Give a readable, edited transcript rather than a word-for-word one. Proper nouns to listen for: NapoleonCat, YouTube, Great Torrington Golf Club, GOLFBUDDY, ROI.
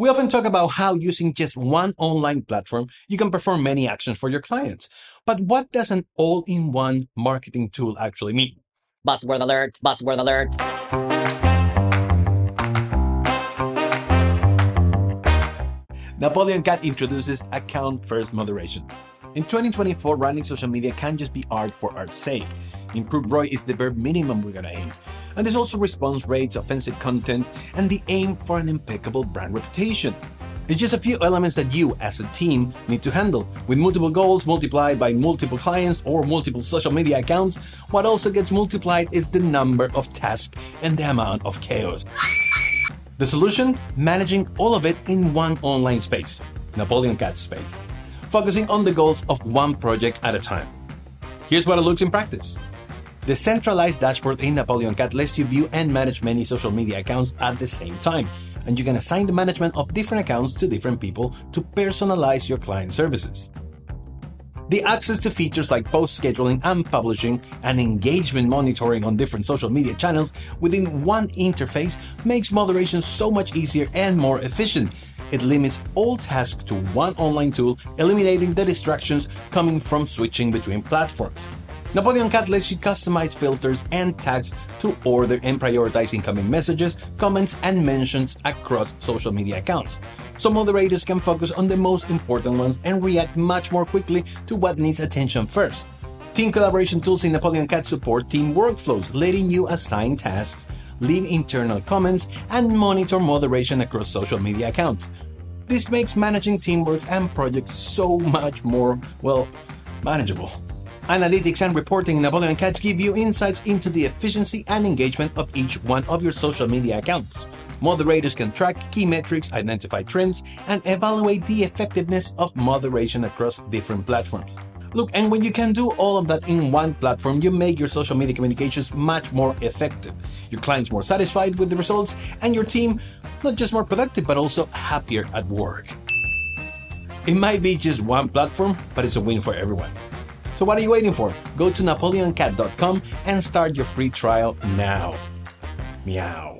We often talk about how using just one online platform, you can perform many actions for your clients. But what does an all-in-one marketing tool actually mean? Buzzword alert, buzzword alert. NapoleonCat introduces account-first moderation. In 2024, running social media can't just be art for art's sake. Improved ROI is the bare minimum we're gonna aim. And there's also response rates, offensive content, and the aim for an impeccable brand reputation. It's just a few elements that you, as a team, need to handle. With multiple goals multiplied by multiple clients or multiple social media accounts, what also gets multiplied is the number of tasks and the amount of chaos. The solution? Managing all of it in one online space, NapoleonCat space. Focusing on the goals of one project at a time. Here's what it looks in practice. The centralized dashboard in NapoleonCat lets you view and manage many social media accounts at the same time, and you can assign the management of different accounts to different people to personalize your client services. The access to features like post scheduling and publishing and engagement monitoring on different social media channels within one interface makes moderation so much easier and more efficient. It limits all tasks to one online tool, eliminating the distractions coming from switching between platforms. NapoleonCat lets you customize filters and tags to order and prioritize incoming messages, comments, and mentions across social media accounts, so moderators can focus on the most important ones and react much more quickly to what needs attention first. Team collaboration tools in NapoleonCat support team workflows, letting you assign tasks, leave internal comments, and monitor moderation across social media accounts. This makes managing teamwork and projects so much more, well, manageable. Analytics and reporting in NapoleonCat give you insights into the efficiency and engagement of each one of your social media accounts. Moderators can track key metrics, identify trends, and evaluate the effectiveness of moderation across different platforms. Look, and when you can do all of that in one platform, you make your social media communications much more effective, your clients more satisfied with the results, and your team not just more productive, but also happier at work. It might be just one platform, but it's a win for everyone. So what are you waiting for? Go to NapoleonCat.com and start your free trial now. Meow.